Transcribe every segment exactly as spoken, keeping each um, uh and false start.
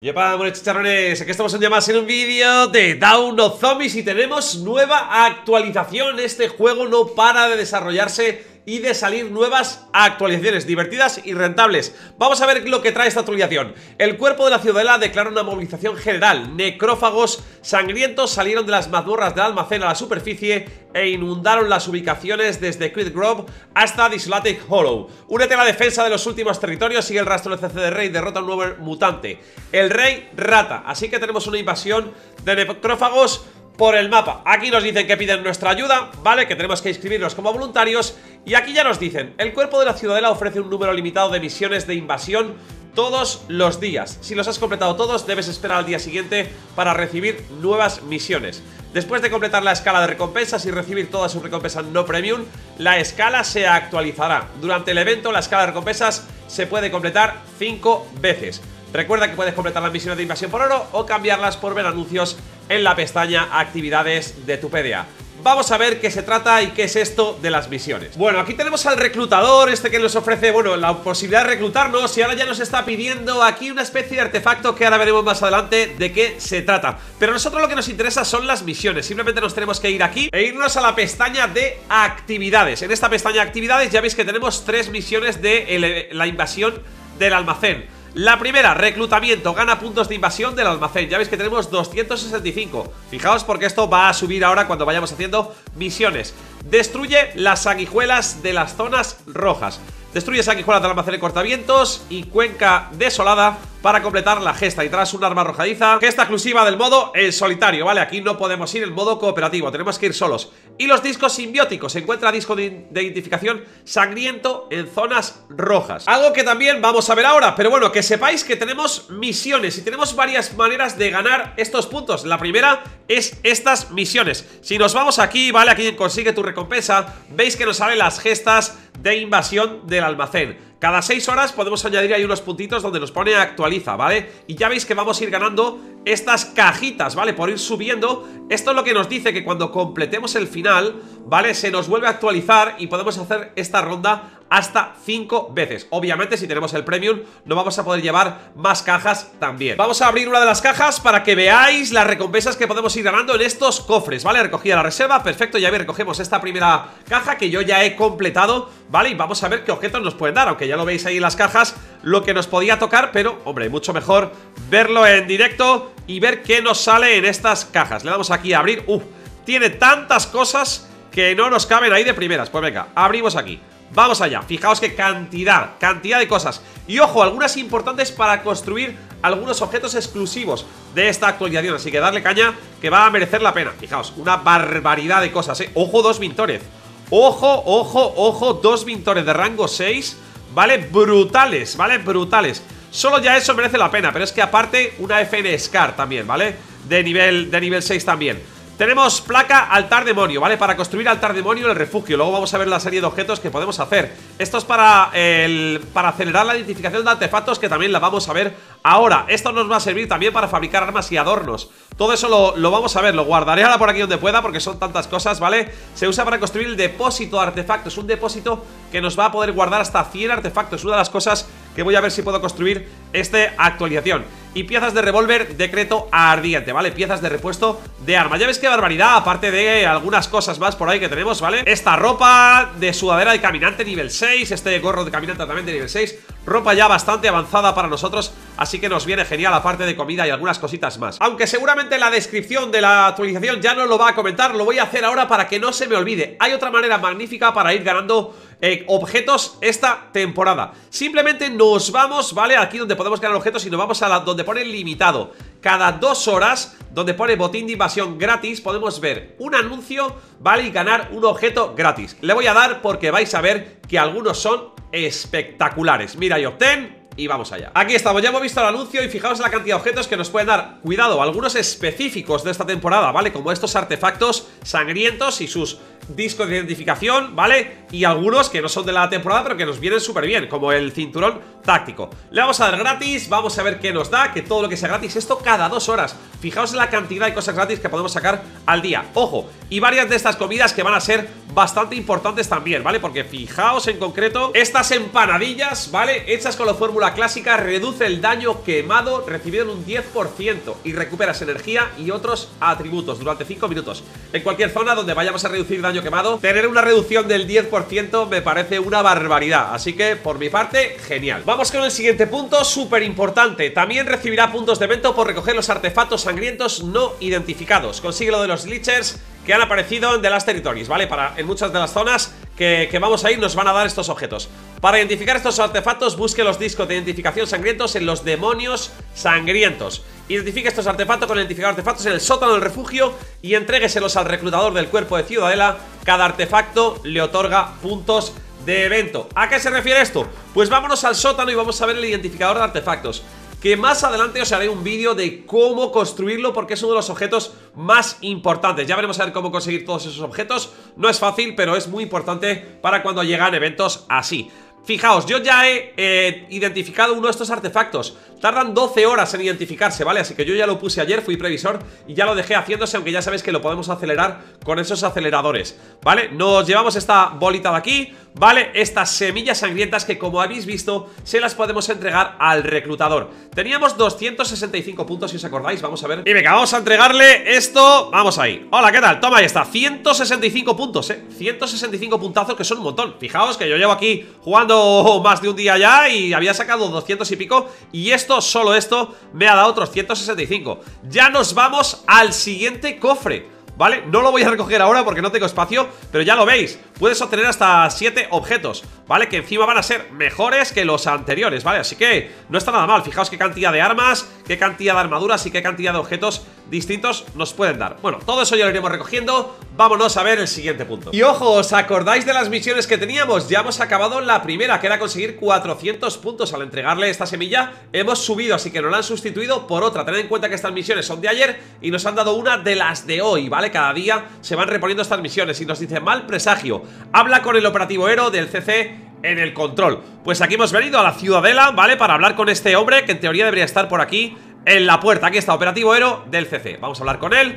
Yepa, buenos chicharrones, aquí estamos un día más en un vídeo de Dawn of Zombies y tenemos nueva actualización. Este juego no para de desarrollarse y de salir nuevas actualizaciones divertidas y rentables. Vamos a ver lo que trae esta actualización. El cuerpo de la ciudadela declara una movilización general. Necrófagos sangrientos salieron de las mazmorras del almacén a la superficie e inundaron las ubicaciones desde Crypt Grove hasta Desolate Hollow. Únete a la defensa de los últimos territorios, sigue el rastro del C C de Rey, derrota a un nuevo mutante, el Rey Rata. Así que tenemos una invasión de necrófagos por el mapa. Aquí nos dicen que piden nuestra ayuda, ¿vale? Que tenemos que inscribirnos como voluntarios. Y aquí ya nos dicen, el cuerpo de la ciudadela ofrece un número limitado de misiones de invasión todos los días. Si los has completado todos, debes esperar al día siguiente para recibir nuevas misiones. Después de completar la escala de recompensas y recibir todas sus recompensas no premium, la escala se actualizará. Durante el evento, la escala de recompensas se puede completar cinco veces. Recuerda que puedes completar las misiones de invasión por oro o cambiarlas por ver anuncios en la pestaña Actividades de tu P D A. Vamos a ver qué se trata y qué es esto de las misiones. Bueno, aquí tenemos al reclutador, este que nos ofrece, bueno, la posibilidad de reclutarnos. Y ahora ya nos está pidiendo aquí una especie de artefacto que ahora veremos más adelante de qué se trata. Pero a nosotros lo que nos interesa son las misiones. Simplemente nos tenemos que ir aquí e irnos a la pestaña de actividades. En esta pestaña de actividades ya veis que tenemos tres misiones de la invasión del almacén. La primera, reclutamiento, gana puntos de invasión del almacén. Ya veis que tenemos doscientos sesenta y cinco. Fijaos porque esto va a subir ahora cuando vayamos haciendo misiones. Destruye las sanguijuelas de las zonas rojas. Destruye sanguijuelas del almacén de cortavientos y Cuenca Desolada para completar la gesta. Y tras un arma arrojadiza, gesta exclusiva del modo en solitario, ¿vale? Aquí no podemos ir en modo cooperativo, tenemos que ir solos. Y los discos simbióticos. Se encuentra disco de identificación sangriento en zonas rojas. Algo que también vamos a ver ahora. Pero bueno, que sepáis que tenemos misiones y tenemos varias maneras de ganar estos puntos. La primera es estas misiones. Si nos vamos aquí, ¿vale? Aquí en Consigue tu recompensa, veis que nos salen las gestas de invasión del almacén. Cada seis horas podemos añadir ahí unos puntitos donde nos pone actualiza, ¿vale? Y ya veis que vamos a ir ganando estas cajitas, ¿vale? Por ir subiendo. Esto es lo que nos dice que cuando completemos el final, ¿vale? Se nos vuelve a actualizar y podemos hacer esta ronda hasta cinco veces. Obviamente si tenemos el premium no vamos a poder llevar más cajas también. Vamos a abrir una de las cajas para que veáis las recompensas que podemos ir ganando en estos cofres, ¿vale? Recogida la reserva, perfecto, ya veis, recogemos esta primera caja que yo ya he completado, ¿vale? Y vamos a ver qué objetos nos pueden dar, aunque ya lo veis ahí en las cajas, lo que nos podía tocar, pero, hombre, mucho mejor verlo en directo y ver qué nos sale en estas cajas. Le damos aquí a abrir. Uf, tiene tantas cosas que no nos caben ahí de primeras. Pues venga, abrimos aquí. Vamos allá. Fijaos qué cantidad, cantidad de cosas. Y ojo, algunas importantes para construir algunos objetos exclusivos de esta actualización. Así que darle caña que va a merecer la pena. Fijaos, una barbaridad de cosas, ¿eh? Ojo, dos vintores. Ojo, ojo, ojo, dos vintores de rango seis. ¿Vale? Brutales, ¿vale? Brutales. Solo ya eso merece la pena, pero es que aparte una F N SCAR también, ¿vale? De nivel, de nivel seis también. Tenemos placa altar demonio, ¿vale? Para construir altar demonio en el refugio. Luego vamos a ver la serie de objetos que podemos hacer. Esto es para, el, para acelerar la identificación de artefactos, que también la vamos a ver ahora. Esto nos va a servir también para fabricar armas y adornos. Todo eso lo, lo vamos a ver, lo guardaré ahora por aquí donde pueda porque son tantas cosas, ¿vale? Se usa para construir el depósito de artefactos. Un depósito que nos va a poder guardar hasta cien artefactos. Una de las cosas que voy a ver si puedo construir esta actualización. Y piezas de revólver decreto ardiente, ¿vale? Piezas de repuesto de arma. Ya ves qué barbaridad, aparte de algunas cosas más por ahí que tenemos, ¿vale? Esta ropa de sudadera de caminante nivel seis, este gorro de caminante también de nivel seis. Ropa ya bastante avanzada para nosotros, así que nos viene genial, aparte de comida y algunas cositas más. Aunque seguramente la descripción de la actualización ya no lo va a comentar, lo voy a hacer ahora para que no se me olvide. Hay otra manera magnífica para ir ganando Eh, objetos esta temporada. Simplemente nos vamos, ¿vale? Aquí donde podemos ganar objetos y nos vamos a la, donde pone limitado. Cada dos horas, donde pone botín de invasión gratis, podemos ver un anuncio, ¿vale? Y ganar un objeto gratis. Le voy a dar porque vais a ver que algunos son espectaculares. Mira y obtén. Y vamos allá. Aquí estamos, ya hemos visto el anuncio y fijaos la cantidad de objetos que nos pueden dar. Cuidado, algunos específicos de esta temporada, ¿vale? Como estos artefactos sangrientos y sus disco de identificación, ¿vale? Y algunos que no son de la temporada, pero que nos vienen súper bien, como el cinturón táctico. Le vamos a dar gratis, vamos a ver qué nos da, que todo lo que sea gratis, esto cada dos horas. Fijaos en la cantidad de cosas gratis que podemos sacar al día, ojo. Y varias de estas comidas que van a ser bastante importantes también, ¿vale? Porque fijaos en concreto, estas empanadillas, ¿vale? Hechas con la fórmula clásica, reduce el daño quemado recibido en un diez por ciento y recuperas energía y otros atributos durante cinco minutos. En cualquier zona donde vayamos a reducir daño quemado, tener una reducción del diez por ciento me parece una barbaridad, así que por mi parte, genial. Vamos con el siguiente punto, súper importante. También recibirá puntos de evento por recoger los artefactos sangrientos no identificados. Consigue lo de los Lichers que han aparecido en The Last Territories, ¿vale? Para, en muchas de las zonas que, que vamos a ir nos van a dar estos objetos. Para identificar estos artefactos, busque los discos de identificación sangrientos en los demonios sangrientos. Identifique estos artefactos con el identificador de artefactos en el sótano del refugio y entrégueselos al reclutador del cuerpo de Ciudadela. Cada artefacto le otorga puntos de evento. ¿A qué se refiere esto? Pues vámonos al sótano y vamos a ver el identificador de artefactos, que más adelante os haré un vídeo de cómo construirlo, porque es uno de los objetos más importantes. Ya veremos a ver cómo conseguir todos esos objetos. No es fácil, pero es muy importante para cuando llegan eventos así. Fijaos, yo ya he eh, identificado uno de estos artefactos. Tardan doce horas en identificarse, ¿vale? Así que yo ya lo puse ayer, fui previsor y ya lo dejé haciéndose, aunque ya sabéis que lo podemos acelerar con esos aceleradores, ¿vale? Nos llevamos esta bolita de aquí, ¿vale? Estas semillas sangrientas que, como habéis visto, se las podemos entregar al reclutador. Teníamos doscientos sesenta y cinco puntos, si os acordáis, vamos a ver. Y venga, vamos a entregarle esto, vamos ahí. Hola, ¿qué tal? Toma, ahí está, ciento sesenta y cinco puntos, ¿eh? ciento sesenta y cinco puntazos, que son un montón. Fijaos que yo llevo aquí jugando más de un día ya y había sacado doscientos y pico, y esto, solo esto, me ha dado otros ciento sesenta y cinco. Ya nos vamos al siguiente cofre, ¿vale? No lo voy a recoger ahora porque no tengo espacio, pero ya lo veis, puedes obtener hasta siete objetos, ¿vale? Que encima van a ser mejores que los anteriores, ¿vale? Así que no está nada mal. Fijaos qué cantidad de armas, qué cantidad de armaduras y qué cantidad de objetos distintos nos pueden dar. Bueno, todo eso ya lo iremos recogiendo. Vámonos a ver el siguiente punto. Y ojo, ¿os acordáis de las misiones que teníamos? Ya hemos acabado la primera, que era conseguir cuatrocientos puntos. Al entregarle esta semilla hemos subido, así que nos la han sustituido por otra. Tened en cuenta que estas misiones son de ayer y nos han dado una de las de hoy, ¿vale? Cada día se van reponiendo estas misiones. Y nos dice: mal presagio, habla con el operativo Hero del C C en el control. Pues aquí hemos venido a la Ciudadela, ¿vale? Para hablar con este hombre, que en teoría debería estar por aquí en la puerta. Aquí está, operativo Hero del C C. Vamos a hablar con él.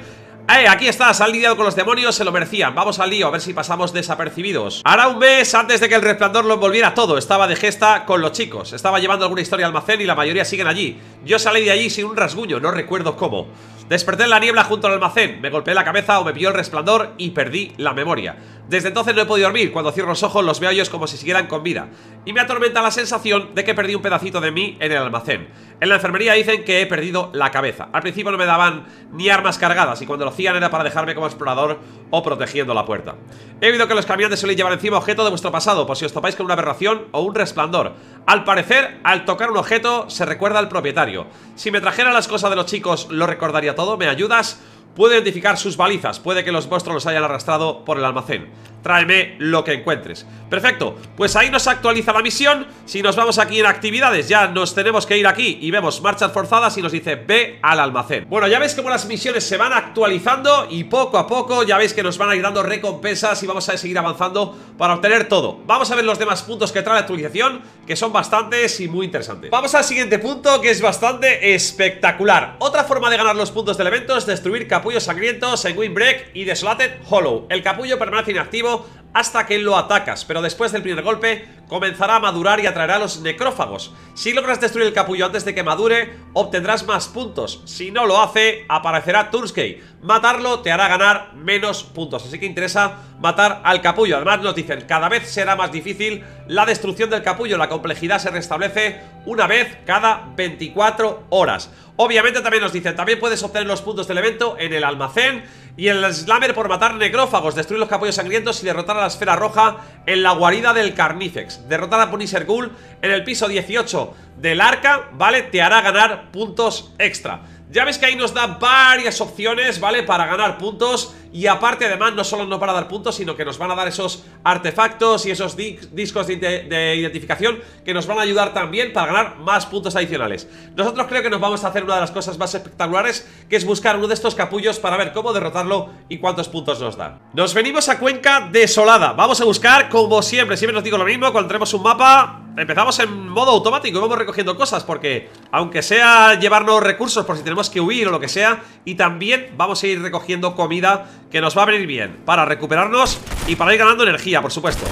Eh, aquí estás, han lidiado con los demonios, se lo merecían. Vamos al lío, a ver si pasamos desapercibidos. Hará un mes antes de que el resplandor lo envolviera todo. Estaba de gesta con los chicos. Estaba llevando alguna historia al almacén y la mayoría siguen allí. Yo salí de allí sin un rasguño, no recuerdo cómo. Desperté en la niebla junto al almacén. Me golpeé la cabeza o me pilló el resplandor y perdí la memoria. Desde entonces no he podido dormir. Cuando cierro los ojos los veo ellos como si siguieran con vida. Y me atormenta la sensación de que perdí un pedacito de mí en el almacén. En la enfermería dicen que he perdido la cabeza. Al principio no me daban ni armas cargadas y cuando lo era para dejarme como explorador o protegiendo la puerta. He oído que los camiones soléis llevar encima objeto de vuestro pasado por si os topáis con una aberración o un resplandor. Al parecer, al tocar un objeto se recuerda al propietario. Si me trajera las cosas de los chicos, ¿lo recordaría todo? ¿Me ayudas? Puedo identificar sus balizas, puede que los vuestros los hayan arrastrado por el almacén. Tráeme lo que encuentres. Perfecto, pues ahí nos actualiza la misión. Si nos vamos aquí en actividades, ya nos tenemos que ir aquí y vemos marchas forzadas y nos dice ve al almacén. Bueno, ya veis cómo las misiones se van actualizando y poco a poco ya veis que nos van a ir dando recompensas y vamos a seguir avanzando para obtener todo. Vamos a ver los demás puntos que trae la actualización, que son bastantes y muy interesantes. Vamos al siguiente punto, que es bastante espectacular. Otra forma de ganar los puntos del evento es destruir capullos sangrientos en Windbreak y Desolate Hollow. El capullo permanece inactivo hasta que lo atacas, pero después del primer golpe comenzará a madurar y atraerá a los necrófagos. Si logras destruir el capullo antes de que madure, obtendrás más puntos. Si no lo hace, aparecerá Turskey. Matarlo te hará ganar menos puntos, así que interesa matar al capullo. Además nos dicen, cada vez será más difícil la destrucción del capullo. La complejidad se restablece una vez cada veinticuatro horas. Obviamente también nos dicen, también puedes obtener los puntos del evento en el almacén y en el Slammer por matar necrófagos, destruir los capullos sangrientos y derrotar a la esfera roja en la guarida del Carnifex. Derrotar a Punisher Ghoul en el piso dieciocho del arca, ¿vale? Te hará ganar puntos extra. Ya ves que ahí nos da varias opciones, ¿vale? Para ganar puntos. Y aparte, además, no solo nos van a dar puntos, sino que nos van a dar esos artefactos y esos di discos de, de identificación que nos van a ayudar también para ganar más puntos adicionales. Nosotros creo que nos vamos a hacer una de las cosas más espectaculares, que es buscar uno de estos capullos para ver cómo derrotarlo y cuántos puntos nos da. Nos venimos a Cuenca Desolada. Vamos a buscar, como siempre, siempre nos digo lo mismo, cuando tenemos un mapa... Empezamos en modo automático y vamos recogiendo cosas, porque aunque sea llevarnos recursos por si tenemos que huir o lo que sea, y también vamos a ir recogiendo comida que nos va a venir bien para recuperarnos y para ir ganando energía, por supuesto.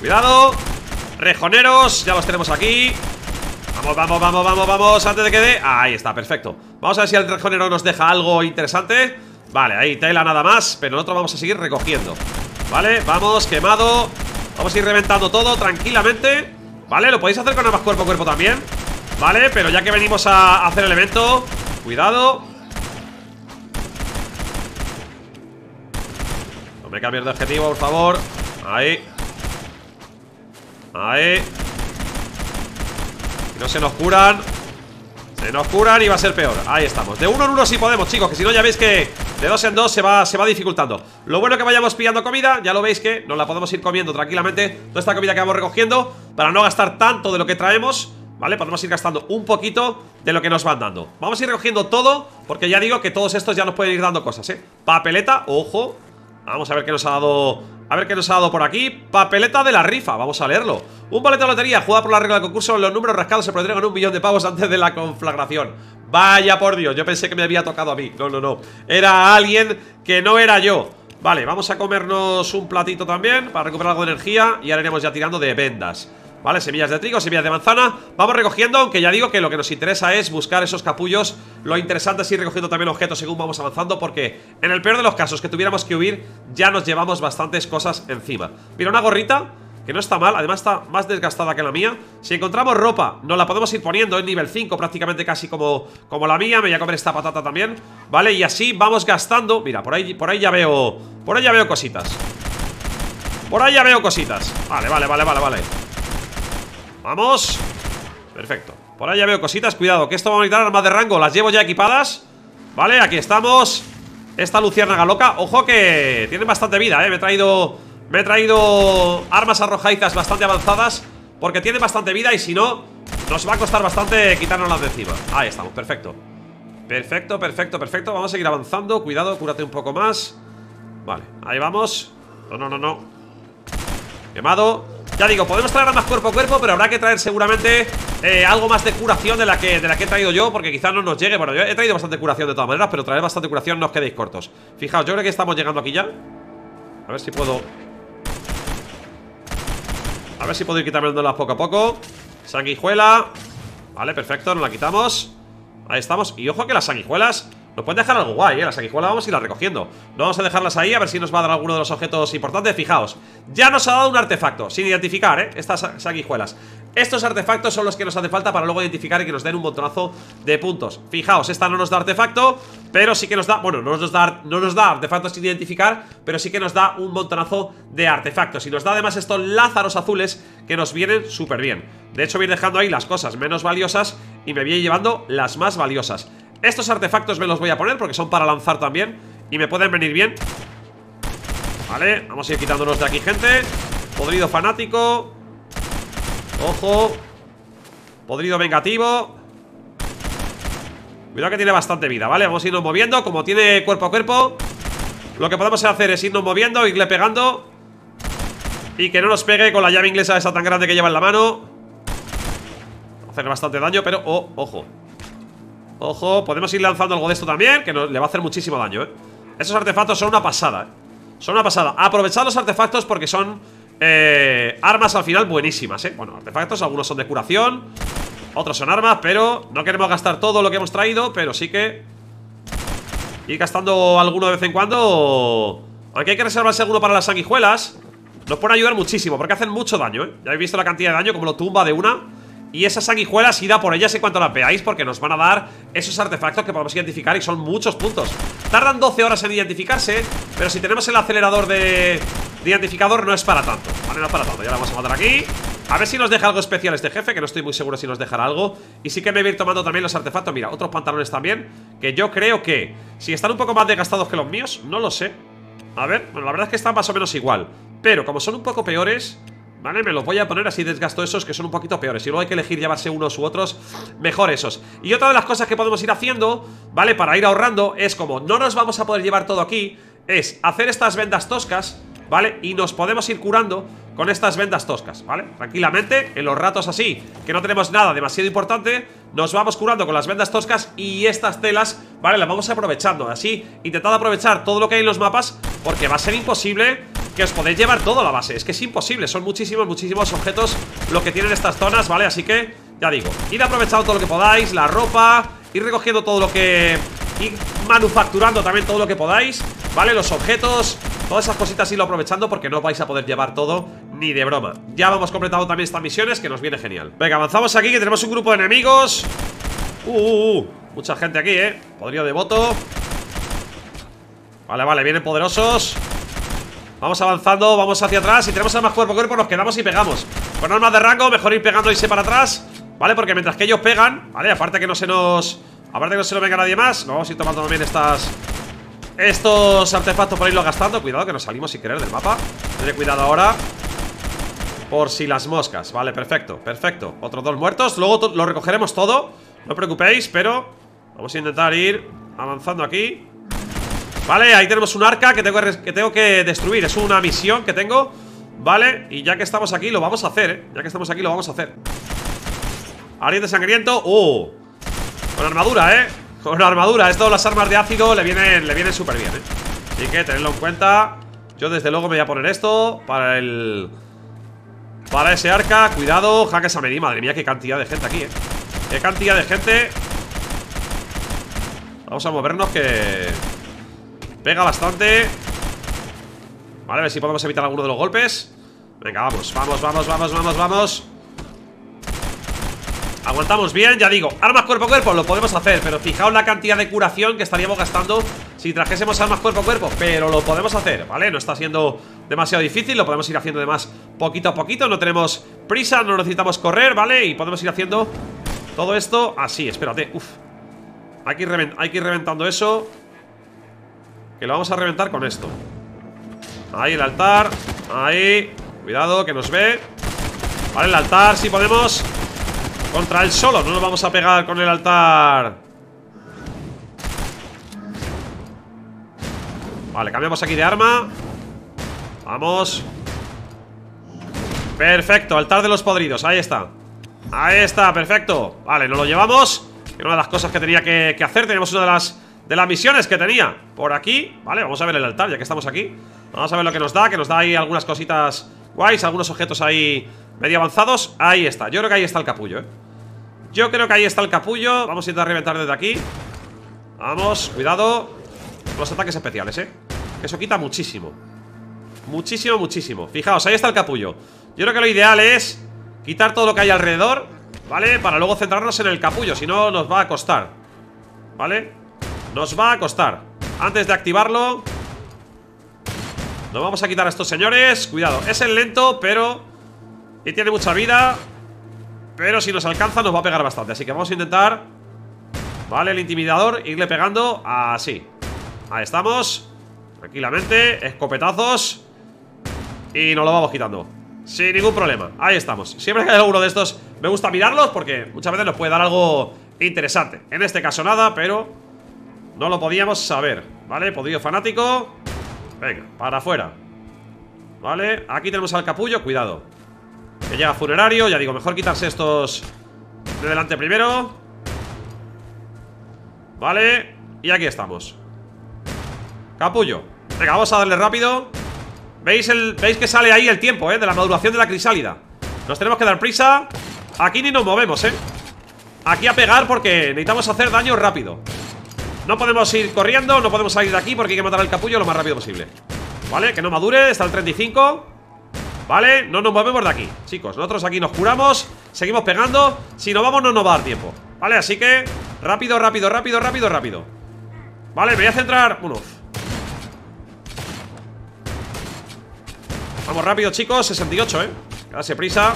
Cuidado, rejoneros, ya los tenemos aquí. Vamos, vamos, vamos, vamos, vamos, antes de que dé... Ahí está, perfecto. Vamos a ver si el rejonero nos deja algo interesante. Vale, ahí tela nada más, pero nosotros vamos a seguir recogiendo. Vale, vamos, quemado. Vamos a ir reventando todo tranquilamente. Vale, lo podéis hacer con armas cuerpo a cuerpo también. Vale, pero ya que venimos a hacer el evento, cuidado. No me cambies de objetivo, por favor. Ahí. Ahí. No se nos curan. Se nos curan y va a ser peor. Ahí estamos, de uno en uno sí podemos, chicos, que si no ya veis que de dos en dos se va, se va dificultando. Lo bueno que vayamos pillando comida, ya lo veis que nos la podemos ir comiendo tranquilamente. Toda esta comida que vamos recogiendo, para no gastar tanto de lo que traemos, ¿vale? Podemos ir gastando un poquito de lo que nos van dando. Vamos a ir recogiendo todo, porque ya digo que todos estos ya nos pueden ir dando cosas, ¿eh? Papeleta, ojo. Vamos a ver qué nos ha dado... A ver qué nos ha dado por aquí. Papeleta de la rifa, vamos a leerlo. Un boleto de lotería, jugada por la regla del concurso. Los números rascados se prometieron un millón de pavos antes de la conflagración. Vaya por Dios, yo pensé que me había tocado a mí. No, no, no, era alguien que no era yo. Vale, vamos a comernos un platito también para recuperar algo de energía. Y ahora iremos ya tirando de vendas. Vale, semillas de trigo, semillas de manzana. Vamos recogiendo, aunque ya digo que lo que nos interesa es buscar esos capullos. Lo interesante es ir recogiendo también objetos según vamos avanzando, porque en el peor de los casos que tuviéramos que huir, ya nos llevamos bastantes cosas encima. Mira, una gorrita que no está mal, además está más desgastada que la mía. Si encontramos ropa, nos la podemos ir poniendo en nivel cinco, prácticamente casi como, como la mía. Me voy a comer esta patata también, ¿vale? Y así vamos gastando. Mira, por ahí, por ahí ya veo. Por ahí ya veo cositas. Por ahí ya veo cositas. Vale, vale, vale, vale, vale. Vamos. Perfecto. Por ahí ya veo cositas. Cuidado, que esto va a necesitar armas de rango. Las llevo ya equipadas. Vale, aquí estamos. Esta luciérnaga loca. Ojo que tienen bastante vida, eh. Me he traído... Me he traído armas arrojadizas bastante avanzadas, porque tienen bastante vida y si no, nos va a costar bastante quitárnoslas de encima. Ahí estamos, perfecto. Perfecto, perfecto, perfecto. Vamos a seguir avanzando, cuidado, cúrate un poco más. Vale, ahí vamos. No, no, no, no. Quemado. Ya digo, podemos traer armas cuerpo a cuerpo, pero habrá que traer seguramente eh, algo más de curación de la, que, de la que he traído yo, porque quizás no nos llegue. Bueno, yo he traído bastante curación de todas maneras, pero traer bastante curación no os quedéis cortos. Fijaos, yo creo que estamos llegando aquí ya. A ver si puedo... A ver si puedo ir quitándolas poco a poco. Sanguijuela. Vale, perfecto, nos la quitamos. Ahí estamos, y ojo que las sanguijuelas nos pueden dejar algo guay, eh, las sanguijuelas vamos a irlas recogiendo. No vamos a dejarlas ahí, a ver si nos va a dar alguno de los objetos importantes. Fijaos, ya nos ha dado un artefacto, sin identificar, eh, estas sanguijuelas. Estos artefactos son los que nos hace falta para luego identificar y que nos den un montonazo de puntos. Fijaos, esta no nos da artefacto, pero sí que nos da, bueno, no nos da, no nos da artefactos sin identificar, pero sí que nos da un montonazo de artefactos. Y nos da además estos lázaros azules que nos vienen súper bien. De hecho voy dejando ahí las cosas menos valiosas y me voy llevando las más valiosas. Estos artefactos me los voy a poner porque son para lanzar también y me pueden venir bien. Vale, vamos a ir quitándonos de aquí, gente. Podrido fanático. Ojo. Podrido vengativo. Cuidado que tiene bastante vida, ¿vale? Vamos a irnos moviendo. Como tiene cuerpo a cuerpo, lo que podemos hacer es irnos moviendo, irle pegando y que no nos pegue con la llave inglesa esa tan grande que lleva en la mano. Va a hacer bastante daño, pero... Oh, ojo. Ojo, podemos ir lanzando algo de esto también, que nos, le va a hacer muchísimo daño, ¿eh? Esos artefactos son una pasada, ¿eh? Son una pasada. Aprovechad los artefactos porque son... Eh, armas al final buenísimas, eh. Bueno, artefactos, algunos son de curación, otros son armas, pero no queremos gastar todo lo que hemos traído, pero sí que ir gastando alguno de vez en cuando. Aunque hay que reservarse alguno para las sanguijuelas. Nos pueden ayudar muchísimo, porque hacen mucho daño, eh. Ya habéis visto la cantidad de daño, como lo tumba de una. Y esas sanguijuelas, id a por ellas en cuanto las veáis, porque nos van a dar esos artefactos que podemos identificar y son muchos puntos. Tardan doce horas en identificarse, pero si tenemos el acelerador de... de identificador no es para tanto, vale, no es para tanto. Ya la vamos a matar aquí. A ver si nos deja algo especial este jefe, que no estoy muy seguro si nos dejará algo. Y sí que me voy a ir tomando también los artefactos. Mira, otros pantalones también, que yo creo que si están un poco más desgastados que los míos, no lo sé. A ver, bueno, la verdad es que están más o menos igual, pero como son un poco peores, vale, me los voy a poner así, desgasto esos que son un poquito peores. Y luego hay que elegir llevarse unos u otros, mejor esos. Y otra de las cosas que podemos ir haciendo, vale, para ir ahorrando, es como no nos vamos a poder llevar todo aquí, es hacer estas vendas toscas, vale, y nos podemos ir curando con estas vendas toscas, vale, tranquilamente. En los ratos así, que no tenemos nada demasiado importante, nos vamos curando con las vendas toscas. Y estas telas, vale, las vamos aprovechando, así, intentad aprovechar todo lo que hay en los mapas, porque va a ser imposible que os podéis llevar toda la base, es que es imposible. Son muchísimos, muchísimos objetos lo que tienen estas zonas, ¿vale? Así que, ya digo, id aprovechando todo lo que podáis, la ropa, ir recogiendo todo lo que... ir manufacturando también todo lo que podáis, ¿vale? Los objetos, todas esas cositas, irlo aprovechando, porque no vais a poder llevar todo ni de broma. Ya vamos completando también estas misiones, que nos viene genial. Venga, avanzamos aquí, que tenemos un grupo de enemigos. Uh, uh, uh. Mucha gente aquí, ¿eh? Podrido de voto. Vale, vale, vienen poderosos. Vamos avanzando, vamos hacia atrás. Si tenemos armas cuerpo a cuerpo, nos quedamos y pegamos. Con armas de rango, mejor ir pegando y irse para atrás, ¿vale? Porque mientras que ellos pegan, ¿vale? Aparte que no se nos... aparte que no se nos venga nadie más, nos vamos a ir tomando también estas... estos artefactos por irlos gastando. Cuidado que nos salimos sin querer del mapa. Tened cuidado ahora, por si las moscas. Vale, perfecto, perfecto. Otros dos muertos, luego lo recogeremos todo, no os preocupéis, pero vamos a intentar ir avanzando aquí. Vale, ahí tenemos un arca que tengo que, que tengo que destruir. Es una misión que tengo, vale, y ya que estamos aquí lo vamos a hacer, eh. Ya que estamos aquí lo vamos a hacer. Ariete sangriento, uh con armadura, eh. Con armadura, esto, las armas de ácido le vienen, le vienen súper bien, eh. Así que tenedlo en cuenta. Yo desde luego me voy a poner esto para el... para ese arca, cuidado, jaques a medir. Madre mía, qué cantidad de gente aquí, eh. Qué cantidad de gente. Vamos a movernos que... pega bastante. Vale, a ver si podemos evitar alguno de los golpes. Venga, vamos, vamos, vamos, vamos, vamos, vamos. Aguantamos bien, ya digo. Armas cuerpo a cuerpo, lo podemos hacer, pero fijaos la cantidad de curación que estaríamos gastando si trajésemos armas cuerpo a cuerpo, pero lo podemos hacer, ¿vale? No está siendo demasiado difícil, lo podemos ir haciendo además poquito a poquito, no tenemos prisa, no necesitamos correr, ¿vale? Y podemos ir haciendo todo esto así, espérate, uff. Hay que ir revent- hay que ir reventando eso, que lo vamos a reventar con esto. Ahí el altar. Ahí, cuidado que nos ve. Vale, el altar, si podemos. Contra él solo, no nos vamos a pegar con el altar. Vale, cambiamos aquí de arma. Vamos. Perfecto, altar de los podridos, ahí está. Ahí está, perfecto. Vale, nos lo llevamos. Era una de las cosas que tenía que, que hacer, tenemos una de las... de las misiones que tenía por aquí. Vale, vamos a ver el altar, ya que estamos aquí. Vamos a ver lo que nos da, que nos da ahí algunas cositas guays, algunos objetos ahí medio avanzados, ahí está, yo creo que ahí está el capullo, eh. Yo creo que ahí está el capullo. Vamos a intentar reventar desde aquí. Vamos, cuidado. Los ataques especiales, eh. Eso quita muchísimo. Muchísimo, muchísimo, fijaos, ahí está el capullo. Yo creo que lo ideal es quitar todo lo que hay alrededor, vale, para luego centrarnos en el capullo, si no nos va a costar. Vale, nos va a costar. Antes de activarlo, nos vamos a quitar a estos señores. Cuidado, es el lento, pero... y tiene mucha vida, pero si nos alcanza nos va a pegar bastante. Así que vamos a intentar, vale, el intimidador, irle pegando así. Ahí estamos. Tranquilamente, escopetazos. Y nos lo vamos quitando sin ningún problema, ahí estamos. Siempre que hay alguno de estos me gusta mirarlos, porque muchas veces nos puede dar algo interesante. En este caso nada, pero... no lo podíamos saber, ¿vale? Podrido fanático. Venga, para afuera. Vale, aquí tenemos al capullo, cuidado, que llega funerario, ya digo, mejor quitarse estos de delante primero. Vale, y aquí estamos. Capullo. Venga, vamos a darle rápido. ¿Veis, el, veis que sale ahí el tiempo, eh? De la maduración de la crisálida. Nos tenemos que dar prisa. Aquí ni nos movemos, eh. Aquí a pegar porque necesitamos hacer daño rápido. No podemos ir corriendo, no podemos salir de aquí, porque hay que matar al capullo lo más rápido posible. Vale, que no madure, está el treinta y cinco. Vale, no nos movemos de aquí, chicos, nosotros aquí nos curamos. Seguimos pegando, si nos vamos no nos va a dar tiempo. Vale, así que rápido, rápido, rápido, rápido, rápido. Vale, me voy a centrar, uno. Vamos rápido, chicos, sesenta y ocho, eh. Darse prisa.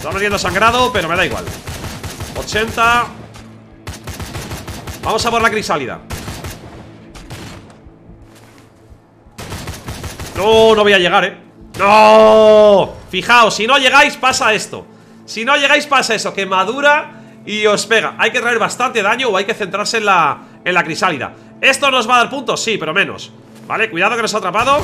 Está perdiendo sangrado, pero me da igual. ochenta. Vamos a por la crisálida. No, no voy a llegar, eh. ¡No! Fijaos, si no llegáis pasa esto. Si no llegáis pasa eso, que madura y os pega. Hay que traer bastante daño o hay que centrarse en la, en la crisálida. ¿Esto nos va a dar puntos? Sí, pero menos. Vale, cuidado que nos ha atrapado.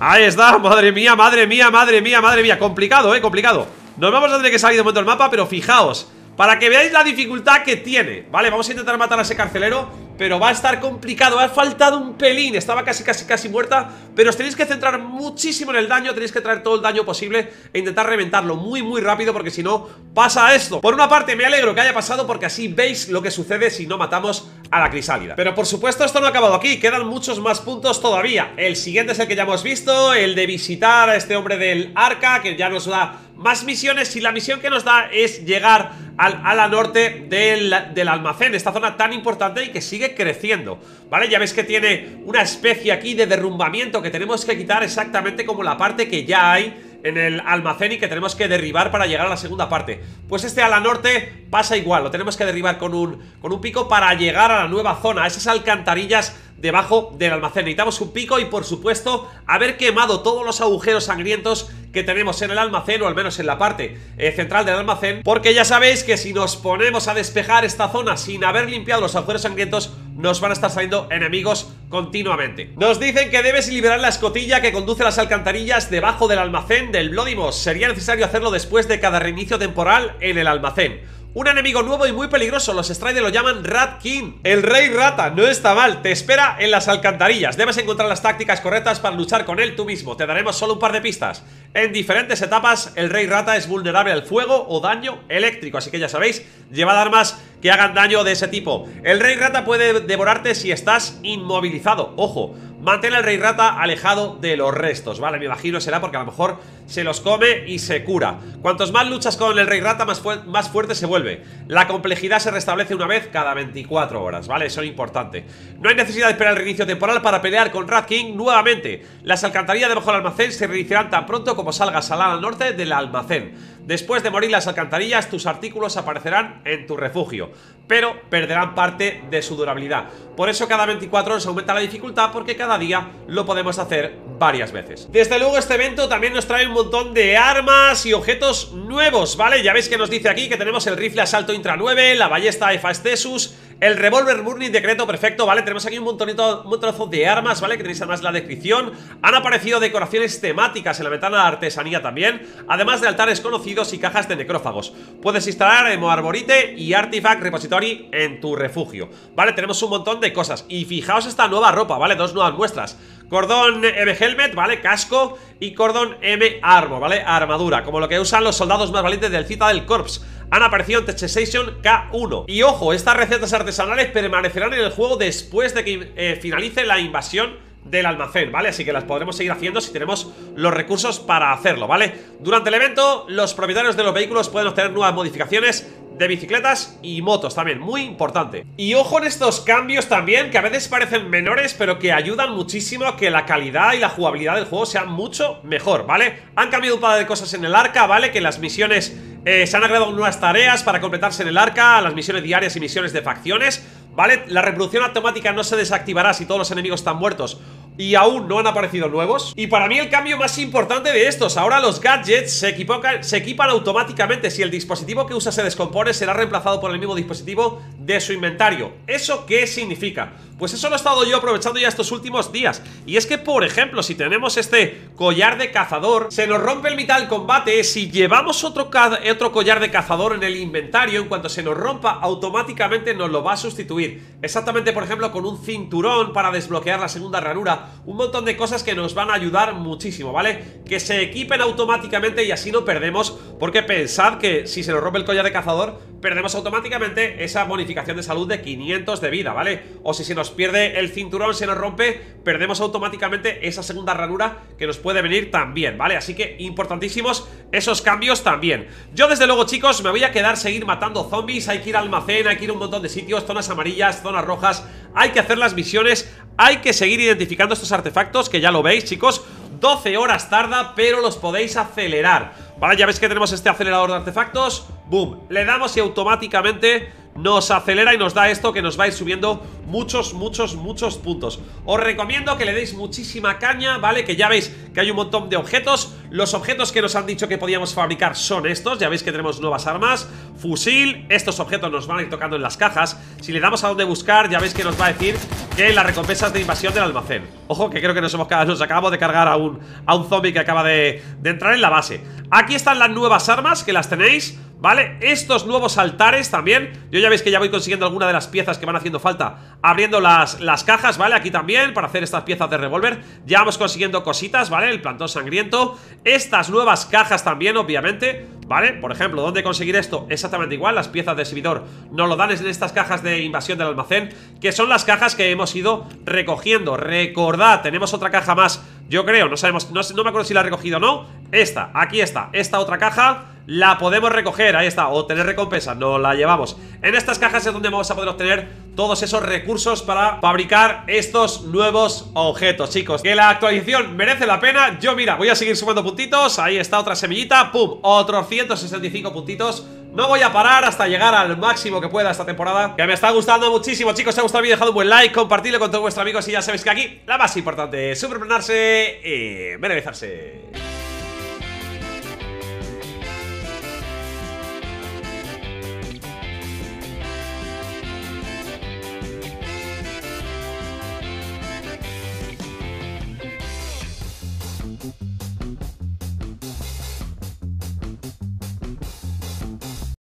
Ahí está, madre mía, madre mía, madre mía, madre mía. Complicado, eh, complicado. Nos vamos a tener que salir de un momento del mapa, pero fijaos, para que veáis la dificultad que tiene. Vale, vamos a intentar matar a ese carcelero, pero va a estar complicado, ha faltado un pelín. Estaba casi, casi, casi muerta. Pero os tenéis que centrar muchísimo en el daño. Tenéis que traer todo el daño posible e intentar reventarlo muy, muy rápido, porque si no, pasa esto. Por una parte, me alegro que haya pasado, porque así veis lo que sucede si no matamos a la crisálida. Pero por supuesto, esto no ha acabado aquí. Quedan muchos más puntos todavía. El siguiente es el que ya hemos visto, el de visitar a este hombre del arca, que ya nos da más misiones, y la misión que nos da es llegar al ala norte del, del almacén, esta zona tan importante y que sigue creciendo, ¿vale? Ya veis que tiene una especie aquí de derrumbamiento que tenemos que quitar, exactamente como la parte que ya hay en el almacén y que tenemos que derribar para llegar a la segunda parte. Pues este ala norte pasa igual, lo tenemos que derribar con un, con un pico para llegar a la nueva zona, a esas alcantarillas debajo del almacén. Necesitamos un pico y, por supuesto, haber quemado todos los agujeros sangrientos que tenemos en el almacén, o al menos en la parte eh, central del almacén, porque ya sabéis que si nos ponemos a despejar esta zona sin haber limpiado los agujeros sangrientos, nos van a estar saliendo enemigos continuamente. Nos dicen que debes liberar la escotilla que conduce a las alcantarillas debajo del almacén del Bloody Moss. Sería necesario hacerlo después de cada reinicio temporal en el almacén. Un enemigo nuevo y muy peligroso, los Strider lo llaman Rat King. El Rey Rata, no está mal, te espera en las alcantarillas. Debes encontrar las tácticas correctas para luchar con él tú mismo. Te daremos solo un par de pistas. En diferentes etapas, el Rey Rata es vulnerable al fuego o daño eléctrico, así que ya sabéis, llevad armas que hagan daño de ese tipo. El Rey Rata puede devorarte si estás inmovilizado. Ojo, mantén al Rey Rata alejado de los restos, ¿vale? Me imagino será porque a lo mejor se los come y se cura. Cuantos más luchas con el Rey Rata, más, fu más fuerte se vuelve. La complejidad se restablece una vez cada veinticuatro horas, ¿vale? Eso es importante. No hay necesidad de esperar el reinicio temporal para pelear con Rat King nuevamente. Las alcantarillas debajo del almacén se reiniciarán tan pronto como salgas al ala norte del almacén. Después de morir las alcantarillas, tus artículos aparecerán en tu refugio, pero perderán parte de su durabilidad. Por eso cada veinticuatro horas aumenta la dificultad, porque cada día lo podemos hacer varias veces. Desde luego este evento también nos trae un montón de armas y objetos nuevos, ¿vale? Ya veis que nos dice aquí que tenemos el rifle asalto Intra nueve, la ballesta Efa Stesus, el revólver Burning Decreto Perfecto, ¿vale? Tenemos aquí un montonito, un trozo de armas, ¿vale? Que tenéis además la descripción. Han aparecido decoraciones temáticas en la ventana de artesanía también, además de altares conocidos y cajas de necrófagos. Puedes instalar Emo Arborite y Artifact Repository en tu refugio, ¿vale? Tenemos un montón de cosas. Y fijaos esta nueva ropa, ¿vale? Dos nuevas muestras. Cordón M Helmet, ¿vale? Casco. Y Cordón M Armo, ¿vale? Armadura, como lo que usan los soldados más valientes del Citadel Corps. Han aparecido en Tech Station K uno. Y ojo, estas recetas artesanales permanecerán en el juego después de que eh, finalice la invasión del almacén, ¿vale? Así que las podremos seguir haciendo si tenemos los recursos para hacerlo, ¿vale? Durante el evento, los propietarios de los vehículos pueden obtener nuevas modificaciones de bicicletas y motos también, muy importante. Y ojo en estos cambios también, que a veces parecen menores, pero que ayudan muchísimo a que la calidad y la jugabilidad del juego sea mucho mejor, ¿vale? Han cambiado un par de cosas en el arca, ¿vale? Que las misiones eh, se han agregado nuevas tareas para completarse en el arca, las misiones diarias y misiones de facciones, ¿vale? La reproducción automática no se desactivará si todos los enemigos están muertos y aún no han aparecido nuevos. Y para mí el cambio más importante de estos, ahora los gadgets se, equipocan, se equipan automáticamente. Si el dispositivo que usa se descompone, será reemplazado por el mismo dispositivo de su inventario. ¿Eso qué significa? Pues eso lo he estado yo aprovechando ya estos últimos días. Y es que, por ejemplo, si tenemos este collar de cazador, se nos rompe en mitad del combate. Si llevamos otro, otro collar de cazador en el inventario, en cuanto se nos rompa, automáticamente nos lo va a sustituir. Exactamente, por ejemplo, con un cinturón para desbloquear la segunda ranura. Un montón de cosas que nos van a ayudar muchísimo, ¿vale? Que se equipen automáticamente y así no perdemos, porque pensad que si se nos rompe el collar de cazador, perdemos automáticamente esa bonificación de salud de quinientos de vida, ¿vale? O si se nos pierde el cinturón, se nos rompe, perdemos automáticamente esa segunda ranura que nos puede venir también, ¿vale? Así que importantísimos esos cambios también. Yo desde luego, chicos, me voy a quedar seguir matando zombies. Hay que ir al almacén, hay que ir a un montón de sitios, zonas amarillas, zonas rojas. Hay que hacer las misiones, hay que seguir identificando estos artefactos, que ya lo veis, chicos, doce horas tarda, pero los podéis acelerar. Vale, ya veis que tenemos este acelerador de artefactos. Boom, le damos y automáticamente nos acelera y nos da esto que nos va a ir subiendo muchos, muchos, muchos puntos. Os recomiendo que le deis muchísima caña, ¿vale? Que ya veis que hay un montón de objetos. Los objetos que nos han dicho que podíamos fabricar son estos. Ya veis que tenemos nuevas armas, fusil. Estos objetos nos van a ir tocando en las cajas. Si le damos a dónde buscar, ya veis que nos va a decir que las recompensas de invasión del almacén. Ojo, que creo que nos, hemos, nos acabamos de cargar a un, a un zombie que acaba de, de entrar en la base. Aquí están las nuevas armas, que las tenéis, ¿vale? Estos nuevos altares también. Yo ya veis que ya voy consiguiendo alguna de las piezas que van haciendo falta, abriendo las, las cajas, ¿vale? Aquí también, para hacer estas piezas de revólver, ya vamos consiguiendo cositas, ¿vale? El plantón sangriento. Estas nuevas cajas también, obviamente, ¿vale? Por ejemplo, ¿dónde conseguir esto? Exactamente igual, las piezas de exhibidor nos lo dan en estas cajas de invasión del almacén, que son las cajas que hemos ido recogiendo. Recordad, tenemos otra caja más, yo creo, no sabemos, no, no me acuerdo si la he recogido o no. Esta, aquí está, esta otra caja la podemos recoger, ahí está, obtener recompensas, nos la llevamos. En estas cajas es donde vamos a poder obtener todos esos recursos para fabricar estos nuevos objetos, chicos. Que la actualización merece la pena. Yo, mira, voy a seguir sumando puntitos. Ahí está otra semillita, pum, otros ciento sesenta y cinco puntitos. No voy a parar hasta llegar al máximo que pueda esta temporada, que me está gustando muchísimo, chicos. Si os ha gustado el vídeo, dejad un buen like, compartidlo con todos vuestros amigos y ya sabéis que aquí, la más importante es superplanarse y merecerse.